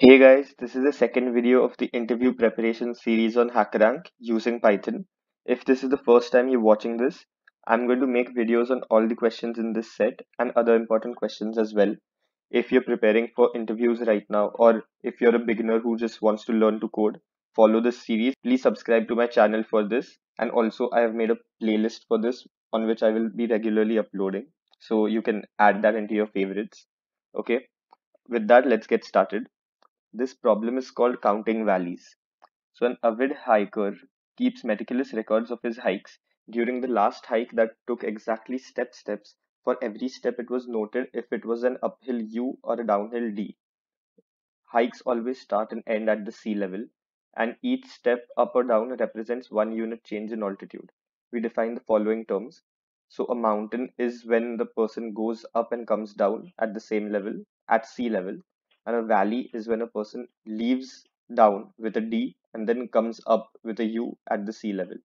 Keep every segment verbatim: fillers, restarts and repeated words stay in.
Hey guys, this is the second video of the interview preparation series on HackerRank using Python. If this is the first time you're watching this, I'm going to make videos on all the questions in this set and other important questions as well. If you're preparing for interviews right now, or if you're a beginner who just wants to learn to code, follow this series. Please subscribe to my channel for this. And also I have made a playlist for this on which I will be regularly uploading. So you can add that into your favorites. Okay, with that, let's get started. This problem is called counting valleys. So an avid hiker keeps meticulous records of his hikes. During the last hike that took exactly step steps, for every step it was noted if it was an uphill U or a downhill D. Hikes always start and end at the sea level, and each step up or down represents one unit change in altitude. We define the following terms. So a mountain is when the person goes up and comes down at the same level, at sea level. And a valley is when a person leaves down with a D and then comes up with a U at the sea level.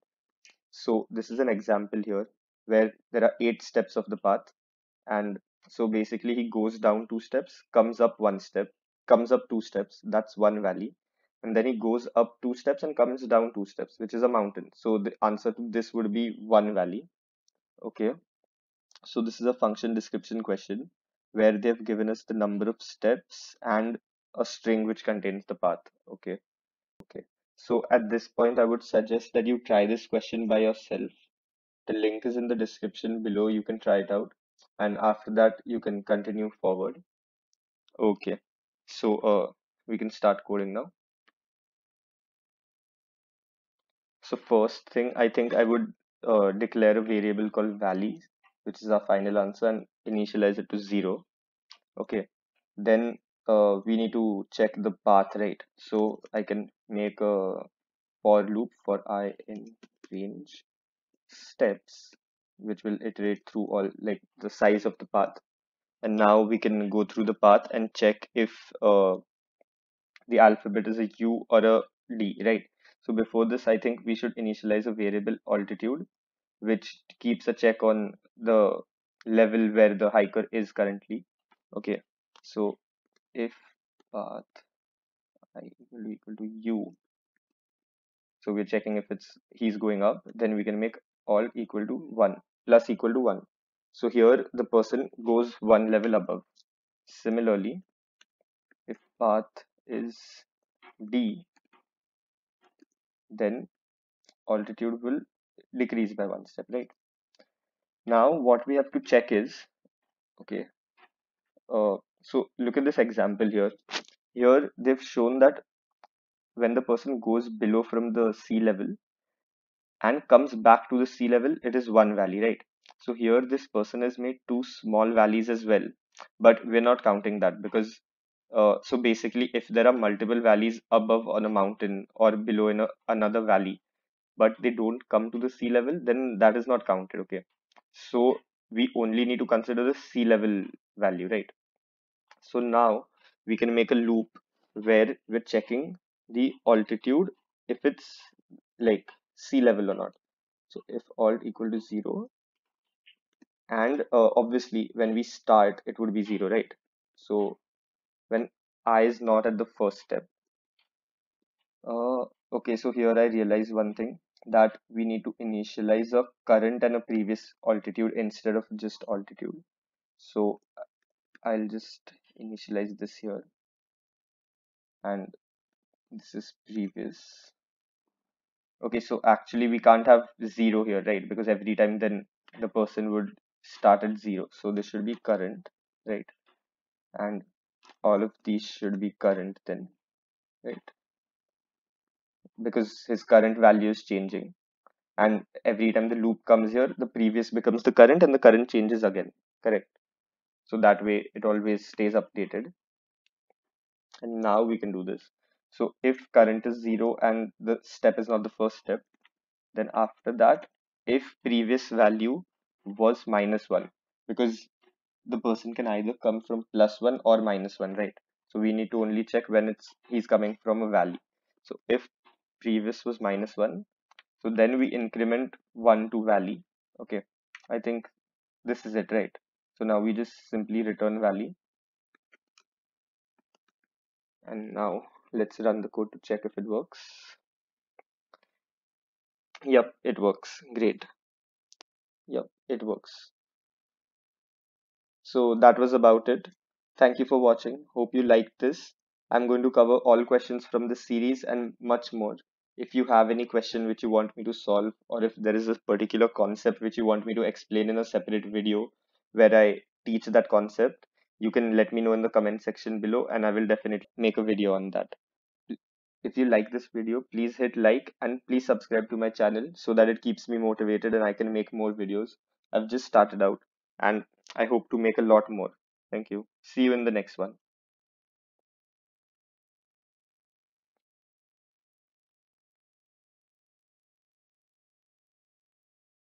So this is an example here where there are eight steps of the path. And so basically he goes down two steps, comes up one step, comes up two steps, that's one valley. And then he goes up two steps and comes down two steps, which is a mountain. So the answer to this would be one valley. Okay, so this is a function description question, where they have given us the number of steps and a string which contains the path. Okay. Okay. So at this point, I would suggest that you try this question by yourself. The link is in the description below. You can try it out. And after that, you can continue forward. Okay. So uh, we can start coding now. So first thing, I think I would uh, declare a variable called valleys, which is our final answer, and initialize it to zero. Okay, then uh, we need to check the path, right? So I can make a for loop for I in range steps, which will iterate through all like the size of the path. And now we can go through the path and check if uh, the alphabet is a U or a D, right? So before this, I think we should initialize a variable altitude, which keeps a check on the level where the hiker is currently. Okay, so if path I will be equal to U, so we're checking if it's he's going up, then we can make alt equal to one plus equal to one. So here the person goes one level above. Similarly, if path is D, then altitude will decrease by one step, right? Now what we have to check is, okay, uh, so look at this example here. Here they've shown that when the person goes below from the sea level and comes back to the sea level, it is one valley, right? So here this person has made two small valleys as well, but we're not counting that because uh, so basically if there are multiple valleys above on a mountain or below in a, another valley, but they don't come to the sea level, then that is not counted. Okay, so we only need to consider the sea level value, right? So now we can make a loop where we're checking the altitude if it's like sea level or not. So if alt equal to zero, and uh, obviously when we start it would be zero, right? So when I is not at the first step. Uh, okay, so here I realize one thing, that we need to initialize a current and a previous altitude instead of just altitude. So I'll just initialize this here, and this is previous. Okay, so actually we can't have zero here, right? Because every time then the person would start at zero. So this should be current, right? And all of these should be current then, right? Because his current value is changing, and every time the loop comes here, the previous becomes the current and the current changes again, correct? So that way it always stays updated. And now we can do this. So if current is zero and the step is not the first step, then after that, if previous value was minus one, because the person can either come from plus one or minus one, right? So we need to only check when it's he's coming from a valley. So if previous was minus one, so then we increment one to valley. Okay, I think this is it, right? So now we just simply return valley. And now let's run the code to check if it works. Yep, it works. Great. Yep, it works. So that was about it. Thank you for watching. Hope you liked this. I'm going to cover all questions from the series and much more. If you have any question which you want me to solve, or if there is a particular concept which you want me to explain in a separate video where I teach that concept, you can let me know in the comment section below and I will definitely make a video on that. If you like this video, please hit like and please subscribe to my channel so that it keeps me motivated and I can make more videos. I've just started out and I hope to make a lot more. Thank you. See you in the next one.